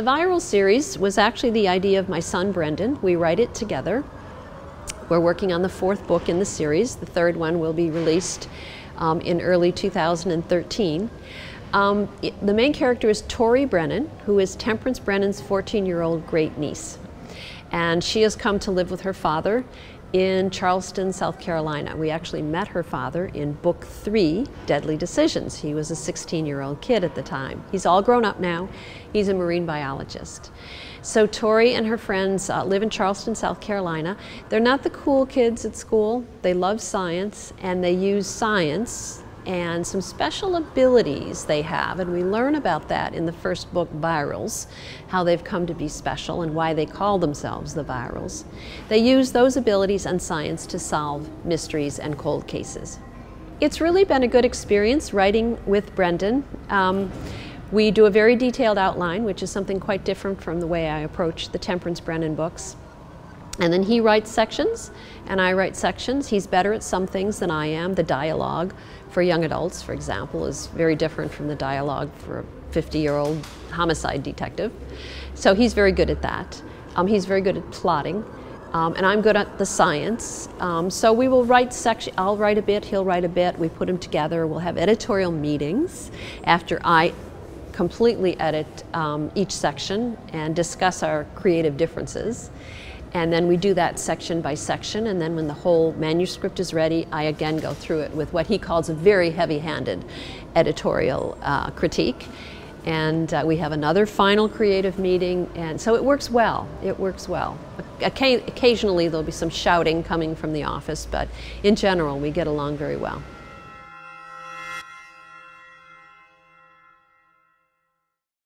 The Virals series was actually the idea of my son Brendan. We write it together. We're working on the fourth book in the series. The third one will be released in early 2013. The main character is Tori Brennan, who is Temperance Brennan's 14-year-old great-niece. And she has come to live with her father in Charleston, South Carolina. We actually met her father in book 3, Deadly Decisions. He was a 16-year-old kid at the time. He's all grown up now. He's a marine biologist. So Tori and her friends live in Charleston, South Carolina. They're not the cool kids at school. They love science, and they use science and some special abilities they have, and we learn about that in the first book, Virals, how they've come to be special and why they call themselves the Virals. They use those abilities and science to solve mysteries and cold cases. It's really been a good experience writing with Brendan. We do a very detailed outline, which is something quite different from the way I approach the Temperance Brennan books. And then he writes sections, and I write sections. He's better at some things than I am. The dialogue for young adults, for example, is very different from the dialogue for a 50-year-old homicide detective. So he's very good at that. He's very good at plotting, and I'm good at the science. So we will write sections. I'll write a bit, he'll write a bit. We put them together. We'll have editorial meetings after I completely edit each section and discuss our creative differences. And then we do that section by section, and then when the whole manuscript is ready, I again go through it with what he calls a very heavy-handed editorial critique. And we have another final creative meeting, and so it works well. It works well. Occasionally there'll be some shouting coming from the office, but in general we get along very well.